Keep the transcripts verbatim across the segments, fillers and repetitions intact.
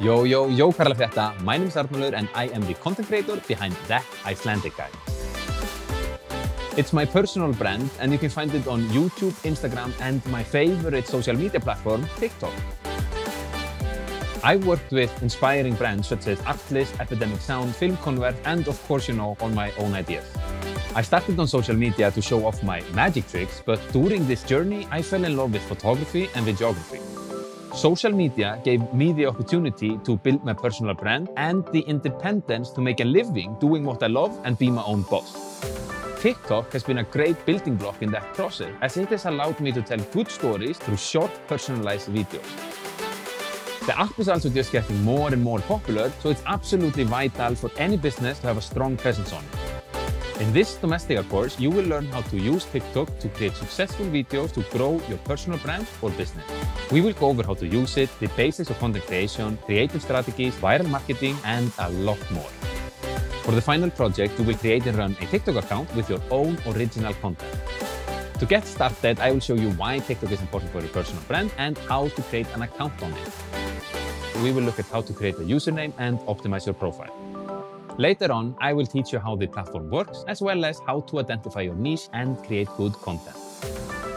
Yo, yo, yo, hvað er að frétta? My name is Artlist and I am the content creator behind That Icelandic Guy. It's my personal brand and you can find it on YouTube, Instagram and my favorite social media platform, TikTok. I worked with inspiring brands such as Artlist, Epidemic Sound, Film Convert and of course, you know, on my own ideas. I started on social media to show off my magic tricks, but during this journey I fell in love with photography and videography. Social media gave me the opportunity to build my personal brand and the independence to make a living doing what I love and be my own boss. TikTok has been a great building block in that process, as it has allowed me to tell good stories through short, personalized videos. The app is also just getting more and more popular, so it's absolutely vital for any business to have a strong presence on it. In this Domestika course, you will learn how to use TikTok to create successful videos to grow your personal brand or business. We will go over how to use it, the basics of content creation, creative strategies, viral marketing, and a lot more. For the final project, you will create and run a TikTok account with your own original content. To get started, I will show you why TikTok is important for your personal brand and how to create an account on it. We will look at how to create a username and optimize your profile. Later on, I will teach you how the platform works, as well as how to identify your niche and create good content.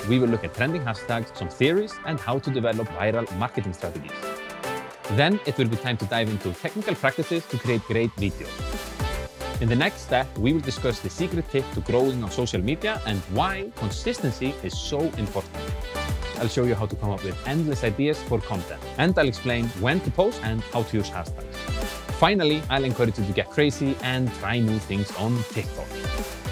We will look at trending hashtags, some theories, and how to develop viral marketing strategies. Then it will be time to dive into technical practices to create great videos. In the next step, we will discuss the secret tip to growing on social media and why consistency is so important. I'll show you how to come up with endless ideas for content, and I'll explain when to post and how to use hashtags. Finally, I'll encourage you to get crazy and try new things on TikTok.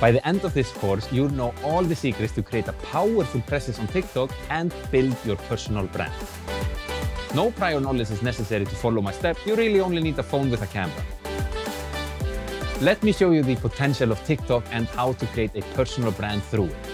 By the end of this course, you'll know all the secrets to create a powerful presence on TikTok and build your personal brand. No prior knowledge is necessary to follow my steps. You really only need a phone with a camera. Let me show you the potential of TikTok and how to create a personal brand through it.